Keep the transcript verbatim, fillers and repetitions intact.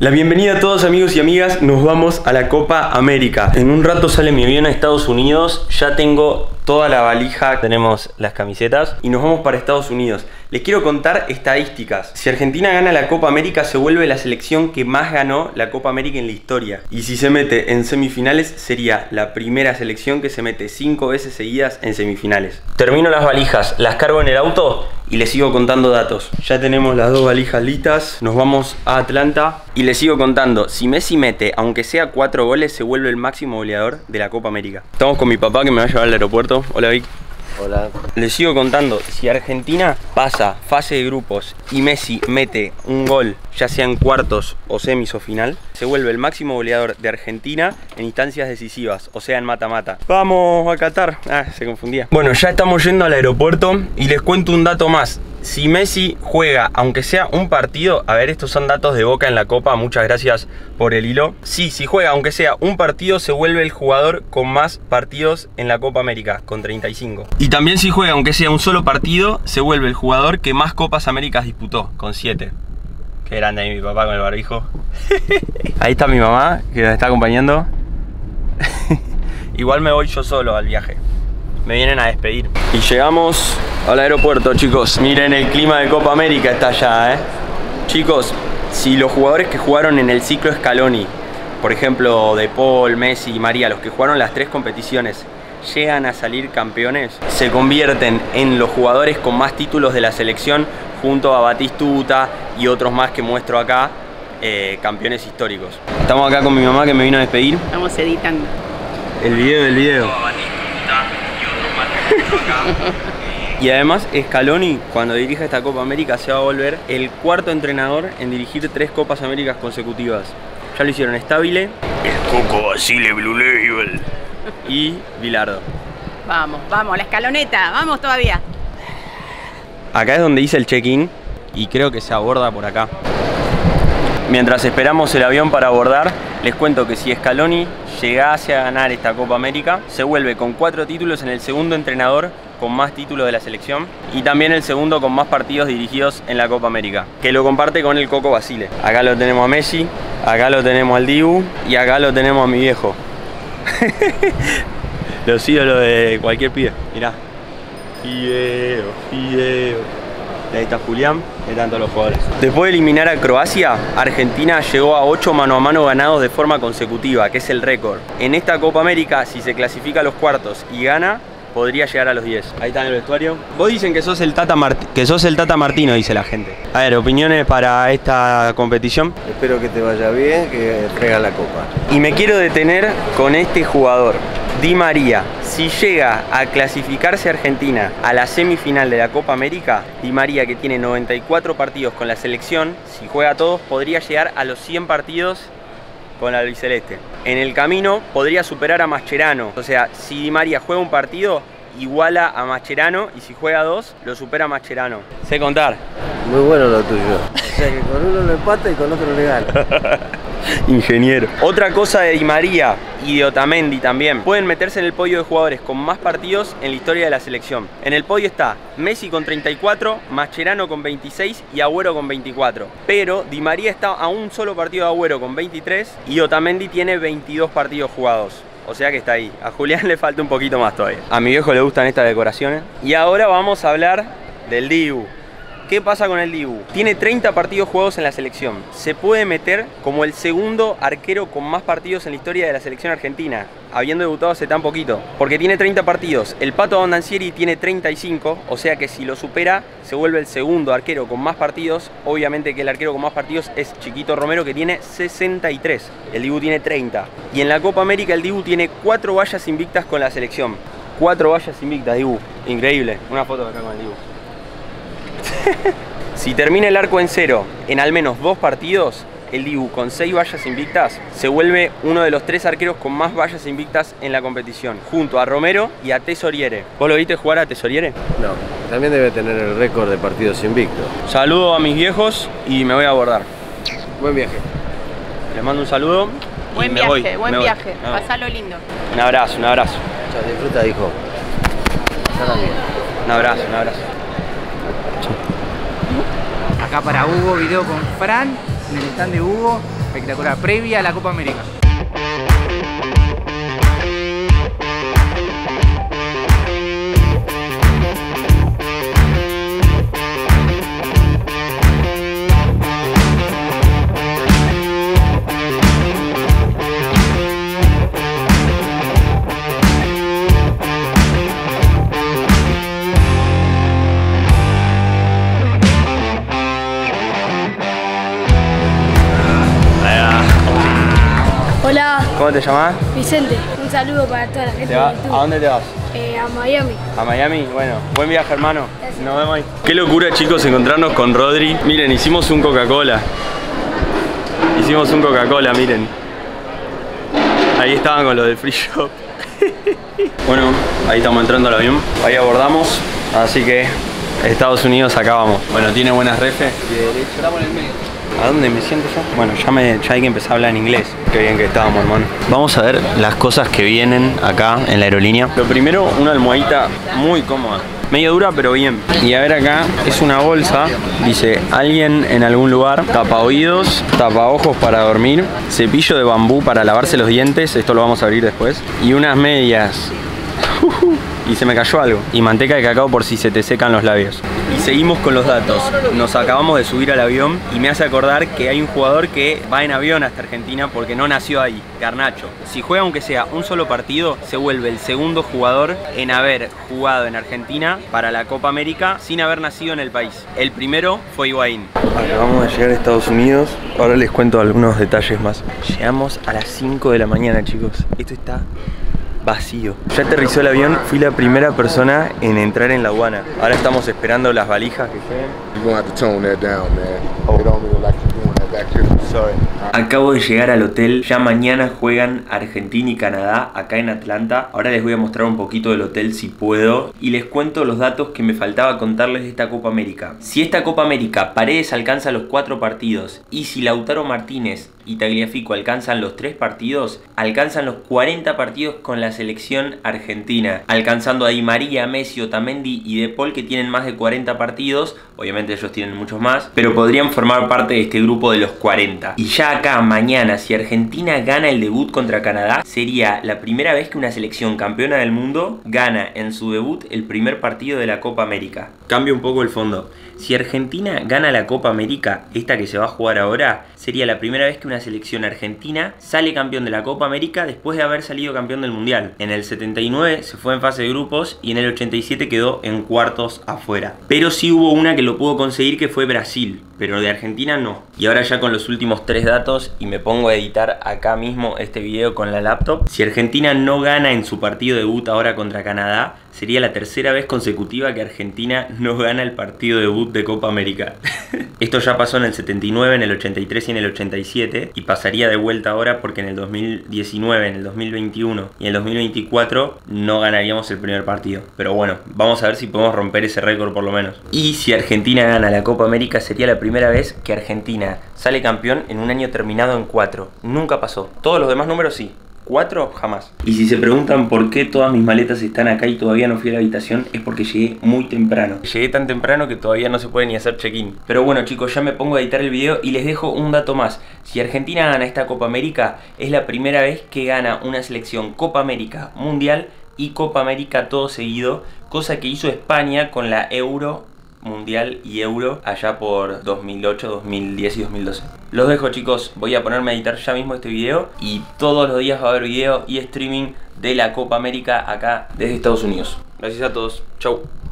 La bienvenida a todos amigos y amigas, nos vamos a la Copa América. En un rato sale mi avión a Estados Unidos, ya tengo toda la valija, tenemos las camisetas y nos vamos para Estados Unidos. Les quiero contar estadísticas. Si Argentina gana la Copa América se vuelve la selección que más ganó la Copa América en la historia. Y si se mete en semifinales sería la primera selección que se mete cinco veces seguidas en semifinales. Termino las valijas, las cargo en el auto y les sigo contando datos. Ya tenemos las dos valijas listas, nos vamos a Atlanta y les sigo contando. Si Messi mete, aunque sea cuatro goles, se vuelve el máximo goleador de la Copa América. Estamos con mi papá que me va a llevar al aeropuerto. Hola Vic. Hola. Les sigo contando. Si Argentina pasa fase de grupos y Messi mete un gol, ya sea en cuartos o semis o final, se vuelve el máximo goleador de Argentina en instancias decisivas, o sea en mata-mata. ¡Vamos a Qatar! Ah, se confundía. Bueno, ya estamos yendo al aeropuerto y les cuento un dato más. Si Messi juega, aunque sea un partido, a ver, estos son datos de Boca en la Copa, muchas gracias por el hilo. Sí, si juega, aunque sea un partido, se vuelve el jugador con más partidos en la Copa América, con treinta y cinco. Y también si juega, aunque sea un solo partido, se vuelve el jugador que más Copas Américas disputó, con siete. Qué grande ahí mi papá con el barbijo. Ahí está mi mamá, que nos está acompañando. Igual me voy yo solo al viaje. Me vienen a despedir. Y llegamos al aeropuerto, chicos. Miren el clima de Copa América está allá, ¿eh? Chicos, si los jugadores que jugaron en el ciclo Scaloni, por ejemplo, De Paul, Messi y María, los que jugaron las tres competiciones, llegan a salir campeones, se convierten en los jugadores con más títulos de la selección, junto a Batistuta y otros más que muestro acá, eh, campeones históricos. Estamos acá con mi mamá que me vino a despedir. Estamos editando. El video del video. Y además Scaloni, cuando dirija esta Copa América, se va a volver el cuarto entrenador en dirigir tres Copas Américas consecutivas. Ya lo hicieron Stabile, el Coco Basile, Blue Level y Bilardo. Vamos, vamos, la escaloneta, vamos todavía. Acá es donde hice el check-in y creo que se aborda por acá. Mientras esperamos el avión para abordar, les cuento que si Scaloni llegase a ganar esta Copa América, se vuelve con cuatro títulos en el segundo entrenador con más títulos de la selección y también el segundo con más partidos dirigidos en la Copa América, que lo comparte con el Coco Basile. Acá lo tenemos a Messi, acá lo tenemos al Dibu y acá lo tenemos a mi viejo. Los ídolos de cualquier pibe, mirá. Fideo, Fideo. Ahí está Julián, de tanto los jugadores. Después de eliminar a Croacia, Argentina llegó a ocho mano a mano ganados de forma consecutiva, que es el récord. En esta Copa América, si se clasifica a los cuartos y gana, podría llegar a los diez. Ahí está en el vestuario. Vos dicen que sos el Tata, Mart que sos el Tata Martino, dice la gente. A ver, opiniones para esta competición. Espero que te vaya bien, que traiga la copa. Y me quiero detener con este jugador. Di María, si llega a clasificarse Argentina a la semifinal de la Copa América, Di María, que tiene noventa y cuatro partidos con la selección, si juega a todos podría llegar a los cien partidos con la albiceleste. En el camino podría superar a Mascherano, o sea, si Di María juega un partido iguala a Mascherano y si juega dos lo supera a Mascherano. Sé contar. Muy bueno lo tuyo. O sea que con uno lo empata y con otro le gana. Ingeniero. Otra cosa de Di María y de Otamendi también. Pueden meterse en el podio de jugadores con más partidos en la historia de la selección. En el podio está Messi con treinta y cuatro, Mascherano con veintiséis y Agüero con veinticuatro. Pero Di María está a un solo partido de Agüero con veintitrés y Otamendi tiene veintidós partidos jugados. O sea que está ahí. A Julián le falta un poquito más todavía. A mi viejo le gustan estas decoraciones. Y ahora vamos a hablar del Dibu. ¿Qué pasa con el Dibu? Tiene treinta partidos jugados en la selección. Se puede meter como el segundo arquero con más partidos en la historia de la selección argentina, habiendo debutado hace tan poquito, porque tiene treinta partidos. El Pato Abbondanzieri tiene treinta y cinco, o sea que si lo supera se vuelve el segundo arquero con más partidos. Obviamente que el arquero con más partidos es Chiquito Romero, que tiene sesenta y tres. El Dibu tiene treinta. Y en la Copa América el Dibu tiene cuatro vallas invictas con la selección. Cuatro vallas invictas, Dibu. Increíble. Una foto acá con el Dibu. Si termina el arco en cero en al menos dos partidos, el Dibu con seis vallas invictas se vuelve uno de los tres arqueros con más vallas invictas en la competición, junto a Romero y a Tesoriere. ¿Vos lo viste jugar a Tesoriere? No, también debe tener el récord de partidos invictos. Saludo a mis viejos y me voy a abordar. Buen viaje. Les mando un saludo. Buen viaje, voy, buen viaje. Ah. Pasalo lindo. Un abrazo, un abrazo. Chao, disfruta, hijo. Un abrazo, un abrazo. Acá para Hugo, video con Fran, en el stand de Hugo, espectacular, previa a la Copa América. ¿Cómo te llamás? Vicente, un saludo para toda la gente de YouTube. ¿A dónde te vas? Eh, a Miami. ¿A Miami? Bueno, buen viaje, hermano. Gracias. Nos vemos ahí. Qué locura, chicos, encontrarnos con Rodri. Miren, hicimos un Coca-Cola. Hicimos un Coca-Cola, miren. Ahí estaban con los del free shop. Bueno, ahí estamos entrando al avión. Ahí abordamos, así que Estados Unidos, acá vamos. Bueno, tiene buenas refes. Y de derecho, estamos en el medio. ¿A dónde me siento yo? Bueno, ya, me, ya hay que empezar a hablar en inglés. Qué bien que estábamos, hermano. Vamos a ver las cosas que vienen acá en la aerolínea. Lo primero, una almohadita muy cómoda. Medio dura, pero bien. Y a ver acá, es una bolsa. Dice, alguien en algún lugar. Tapa oídos, tapa ojos para dormir. Cepillo de bambú para lavarse los dientes. Esto lo vamos a abrir después. Y unas medias. Uh -huh. Y se me cayó algo. Y manteca de cacao por si se te secan los labios. Y seguimos con los datos. Nos acabamos de subir al avión y me hace acordar que hay un jugador que va en avión hasta Argentina porque no nació ahí. Garnacho. Si juega aunque sea un solo partido, se vuelve el segundo jugador en haber jugado en Argentina para la Copa América sin haber nacido en el país. El primero fue Higuaín. Acabamos de llegar a Estados Unidos. Ahora les cuento algunos detalles más. Llegamos a las cinco de la mañana, chicos. Esto está vacío. Ya aterrizó el avión, fui la primera persona en entrar en la aduana. Ahora estamos esperando las valijas que lleguen. Acabo de llegar al hotel, ya mañana juegan Argentina y Canadá acá en Atlanta. Ahora les voy a mostrar un poquito del hotel si puedo. Y les cuento los datos que me faltaba contarles de esta Copa América. Si esta Copa América Paredes alcanza los cuatro partidos y si Lautaro Martínez y Tagliafico alcanzan los tres partidos, alcanzan los cuarenta partidos con la selección argentina, alcanzando a Di María, Messi, Otamendi y De Paul, que tienen más de cuarenta partidos. Obviamente ellos tienen muchos más, pero podrían formar parte de este grupo de los cuarenta. Y ya acá mañana, si Argentina gana el debut contra Canadá, sería la primera vez que una selección campeona del mundo gana en su debut el primer partido de la Copa América. Cambio un poco el fondo. Si Argentina gana la Copa América, esta que se va a jugar ahora, sería la primera vez que una selección argentina sale campeón de la Copa América después de haber salido campeón del Mundial. En el setenta y nueve se fue en fase de grupos y en el ochenta y siete quedó en cuartos afuera. Pero sí hubo una que lo pudo conseguir, que fue Brasil, pero de Argentina no. Y ahora ya con los últimos tres datos, y me pongo a editar acá mismo este video con la laptop. Si Argentina no gana en su partido debut ahora contra Canadá, sería la tercera vez consecutiva que Argentina no gana el partido debut de Copa América. Esto ya pasó en el setenta y nueve, en el ochenta y tres y en el ochenta y siete. Y pasaría de vuelta ahora porque en el dos mil diecinueve, en el dos mil veintiuno y en el dos mil veinticuatro no ganaríamos el primer partido. Pero bueno, vamos a ver si podemos romper ese récord por lo menos. Y si Argentina gana la Copa América, sería la primera vez que Argentina sale campeón en un año terminado en cuatro. Nunca pasó. Todos los demás números sí. Cuatro, jamás. Y si se preguntan por qué todas mis maletas están acá y todavía no fui a la habitación, es porque llegué muy temprano. Llegué tan temprano que todavía no se puede ni hacer check-in. Pero bueno, chicos, ya me pongo a editar el video y les dejo un dato más. Si Argentina gana esta Copa América, es la primera vez que gana una selección Copa América, Mundial y Copa América todo seguido, cosa que hizo España con la Euro, Mundial y Euro allá por dos mil ocho, dos mil diez y dos mil doce. Los dejo, chicos, voy a ponerme a editar ya mismo este video y todos los días va a haber video y streaming de la Copa América acá desde Estados Unidos. Gracias a todos, chau.